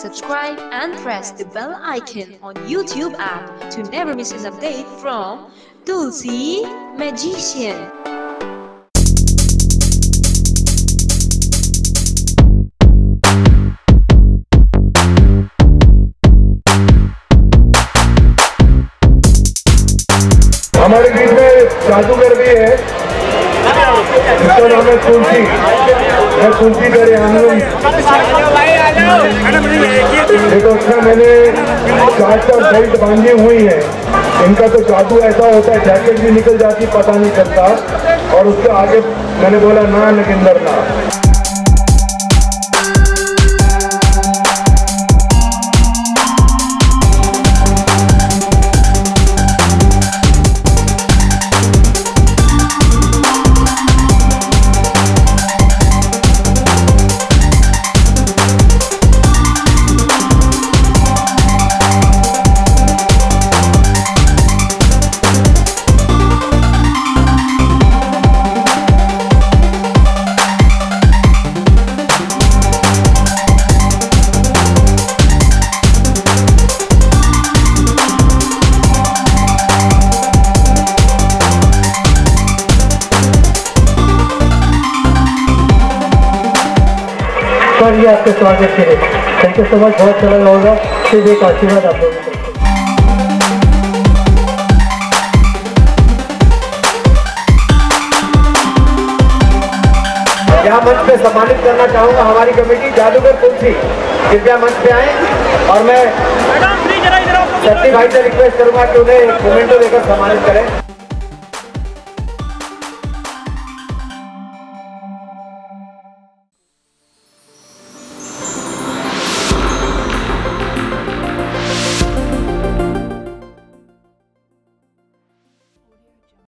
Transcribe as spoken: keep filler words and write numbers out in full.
subscribe and press the bell icon on YouTube app to never miss an update from Tulsi Magician. हमारे बीच में जादूगर भी है जिसका नाम है कुंती मैं कुंती दरयानून देखो उसका मैंने चार चार बेल्ट बांधी हुई है इनका तो जादू ऐसा होता है जैकेट भी निकल जाती पता नहीं चलता और उसके आगे मैंने बोला ना लेकिन डरना ये आपके स्वागत के लिए थैंक यू सो मच बहुत सरल होगा फिर एक आशीर्वाद आप लोगों को यहाँ मंच पे सम्मानित करना चाहूंगा हमारी कमेटी जादूगर तुलसी कृपया मंच पे आए और मैं शक्ति भाई से रिक्वेस्ट करूंगा कि उन्हें एक मोमेंटो देकर सम्मानित करें।